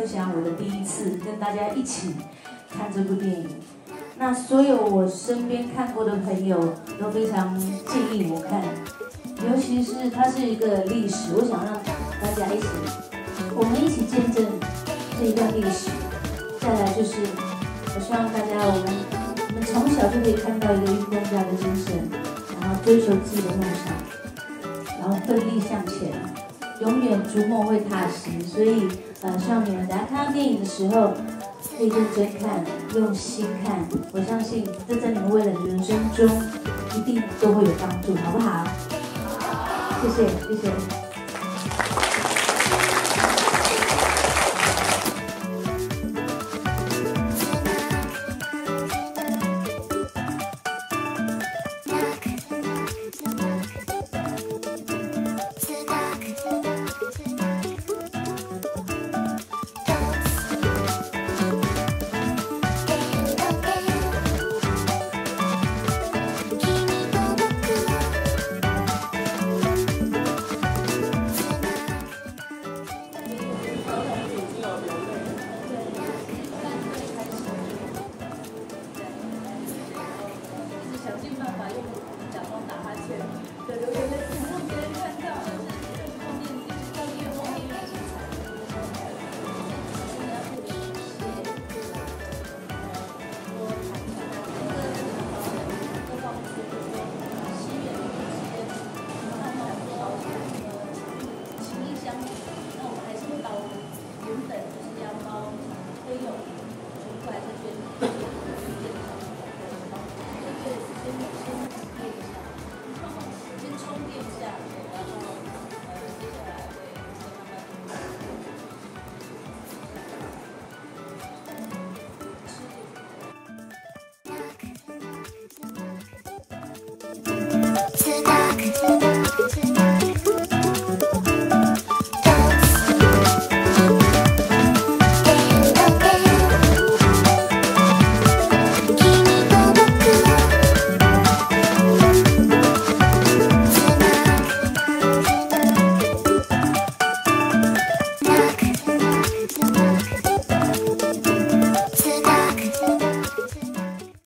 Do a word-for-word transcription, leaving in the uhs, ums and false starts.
分享我的第一次，跟大家一起看这部电影。那所有我身边看过的朋友都非常建议我看，尤其是它是一个历史，我想让大家一起，我们一起见证这一段历史。再来就是，我希望大家我们我们从小就可以看到一个运动家的精神，然后追求自己的梦想，然后奋力向前。 永远逐梦会踏实，所以呃，希望你们大家看到电影的时候，可以认真看，用心看。我相信这在你们未来的人生中，一定都会有帮助，好不好？谢谢，谢谢。Good luck.